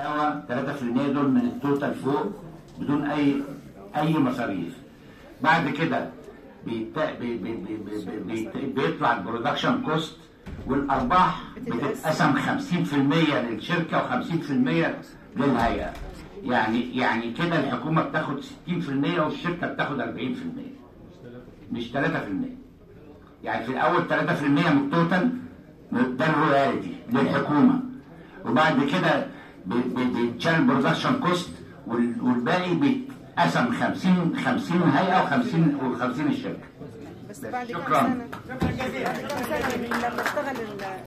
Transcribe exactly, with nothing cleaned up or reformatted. يساوي ثلاثة بالمية دول من التوتال فوق بدون اي اي مصاريف. بعد كده بيطلع بي بي بي بي بي بي البرودكشن كوست، والارباح بتتقسم خمسين بالمية للشركه وخمسين بالمية للهيئه. يعني يعني كده الحكومه بتاخد ستين بالمية والشركه بتاخد أربعين بالمية مش ثلاثة بالمية. يعني في الاول ثلاثة بالمية من التوتال ده الرويالتي للحكومه، وبعد كده بيتشال البرودكشن كوست والباقي بيتقسم خمسين خمسين هيئه وخمسين وخمسين الشركه. بس بعد كام سنه؟ شكرا جزيلا.